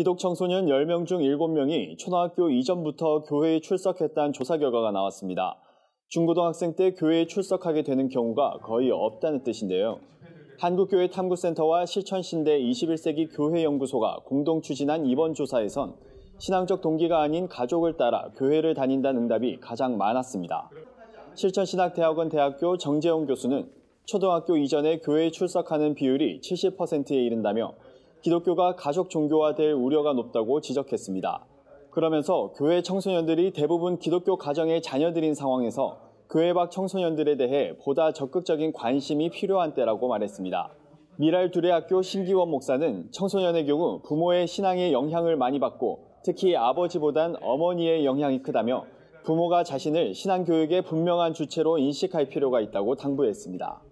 기독 청소년 10명 중 7명이 초등학교 이전부터 교회에 출석했다는 조사 결과가 나왔습니다. 중고등학생 때 교회에 출석하게 되는 경우가 거의 없다는 뜻인데요. 한국교회탐구센터와 실천신대 21세기 교회연구소가 공동 추진한 이번 조사에선 신앙적 동기가 아닌 가족을 따라 교회를 다닌다는 응답이 가장 많았습니다. 실천신학대학원 대학교 정재영 교수는 초등학교 이전에 교회에 출석하는 비율이 70%에 이른다며 기독교가 가족 종교화될 우려가 높다고 지적했습니다. 그러면서 교회 청소년들이 대부분 기독교 가정의 자녀들인 상황에서 교회 밖 청소년들에 대해 보다 적극적인 관심이 필요한 때라고 말했습니다. 밀알두레학교 신기원 목사는 청소년의 경우 부모의 신앙의 영향을 많이 받고 특히 아버지보단 어머니의 영향이 크다며 부모가 자신을 신앙 교육의 분명한 주체로 인식할 필요가 있다고 당부했습니다.